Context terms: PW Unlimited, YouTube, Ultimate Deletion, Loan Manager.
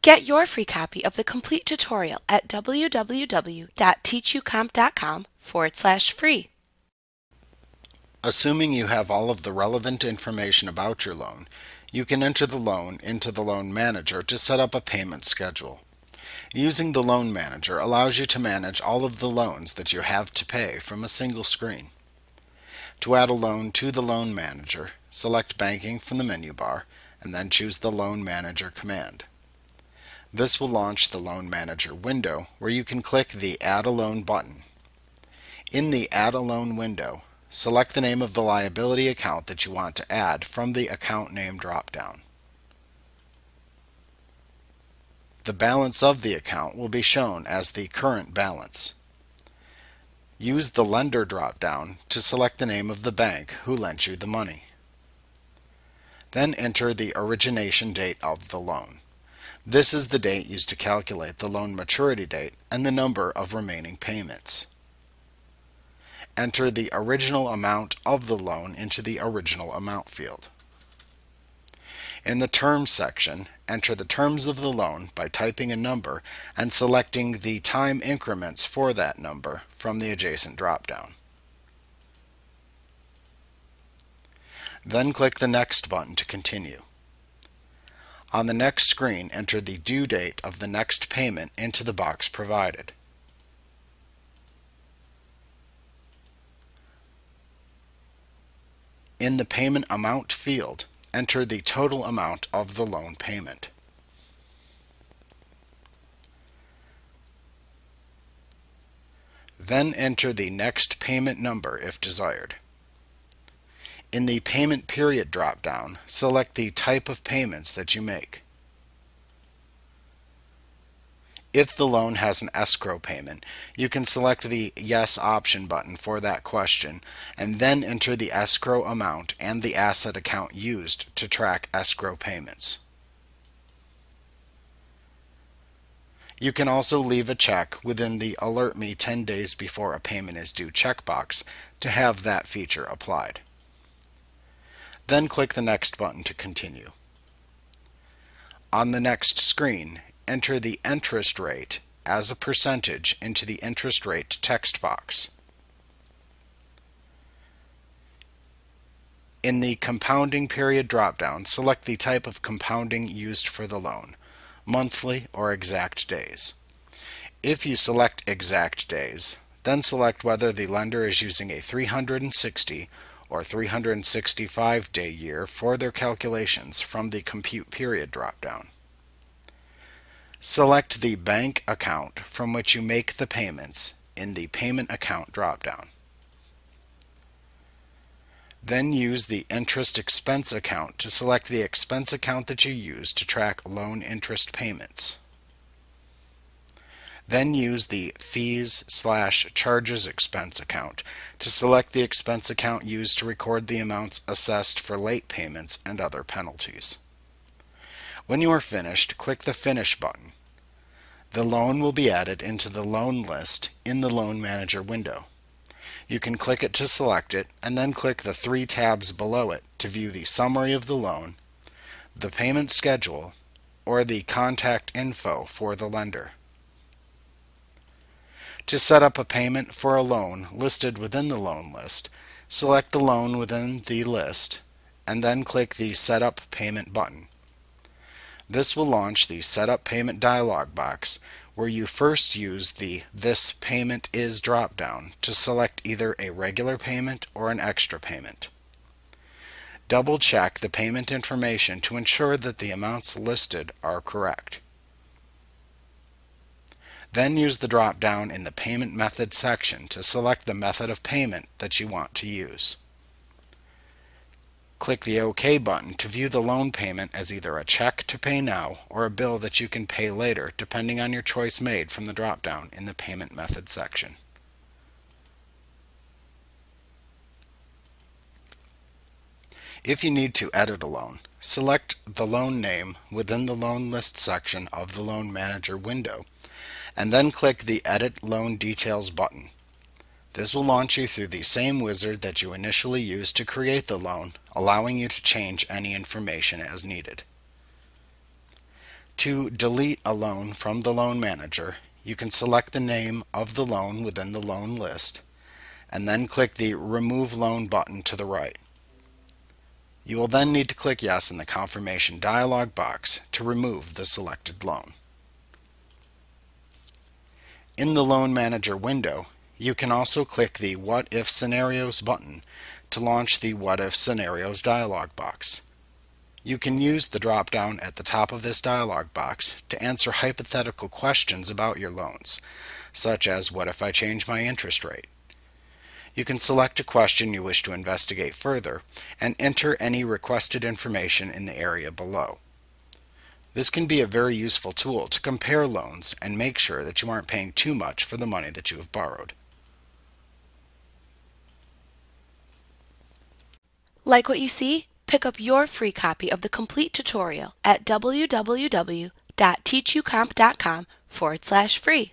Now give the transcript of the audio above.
Get your free copy of the complete tutorial at www.teachucomp.com/free. Assuming you have all of the relevant information about your loan, you can enter the loan into the Loan Manager to set up a payment schedule. Using the Loan Manager allows you to manage all of the loans that you have to pay from a single screen. To add a loan to the Loan Manager, select Banking from the menu bar and then choose the Loan Manager command. This will launch the Loan Manager window where you can click the Add a Loan button. In the Add a Loan window, select the name of the liability account that you want to add from the Account Name dropdown. The balance of the account will be shown as the current balance. Use the Lender dropdown to select the name of the bank who lent you the money. Then enter the origination date of the loan. This is the date used to calculate the loan maturity date and the number of remaining payments. Enter the original amount of the loan into the Original Amount field. In the Terms section, enter the terms of the loan by typing a number and selecting the time increments for that number from the adjacent dropdown. Then click the Next button to continue. On the next screen, enter the due date of the next payment into the box provided. In the Payment Amount field, enter the total amount of the loan payment. Then enter the next payment number if desired. In the Payment Period dropdown, select the type of payments that you make. If the loan has an escrow payment, you can select the Yes option button for that question and then enter the escrow amount and the asset account used to track escrow payments. You can also leave a check within the Alert Me 10 days before a payment is due checkbox to have that feature applied. Then click the Next button to continue. On the next screen, enter the interest rate as a percentage into the Interest Rate text box. In the Compounding Period dropdown, select the type of compounding used for the loan, monthly or exact days. If you select exact days, then select whether the lender is using a 360 or 365-day year for their calculations from the Compute Period dropdown. Select the bank account from which you make the payments in the Payment Account dropdown. Then use the Interest Expense account to select the expense account that you use to track loan interest payments. Then use the Fees/Charges expense account to select the expense account used to record the amounts assessed for late payments and other penalties. When you are finished, click the Finish button. The loan will be added into the loan list in the Loan Manager window. You can click it to select it, and then click the three tabs below it to view the summary of the loan, the payment schedule, or the contact info for the lender. To set up a payment for a loan listed within the loan list, select the loan within the list, and then click the Set Up Payment button. This will launch the Set Up Payment dialog box where you first use the This Payment Is dropdown to select either a regular payment or an extra payment. Double check the payment information to ensure that the amounts listed are correct. Then use the dropdown in the Payment Method section to select the method of payment that you want to use. Click the OK button to view the loan payment as either a check to pay now or a bill that you can pay later, depending on your choice made from the dropdown in the Payment Method section. If you need to edit a loan, select the loan name within the Loan List section of the Loan Manager window, and then click the Edit Loan Details button. This will launch you through the same wizard that you initially used to create the loan, allowing you to change any information as needed. To delete a loan from the Loan Manager, you can select the name of the loan within the loan list, and then click the Remove Loan button to the right. You will then need to click Yes in the confirmation dialog box to remove the selected loan. In the Loan Manager window, you can also click the What If Scenarios button to launch the What If Scenarios dialog box. You can use the drop-down at the top of this dialog box to answer hypothetical questions about your loans, such as, what if I change my interest rate? You can select a question you wish to investigate further and enter any requested information in the area below. This can be a very useful tool to compare loans and make sure that you aren't paying too much for the money that you have borrowed. Like what you see? Pick up your free copy of the complete tutorial at www.teachucomp.com/free.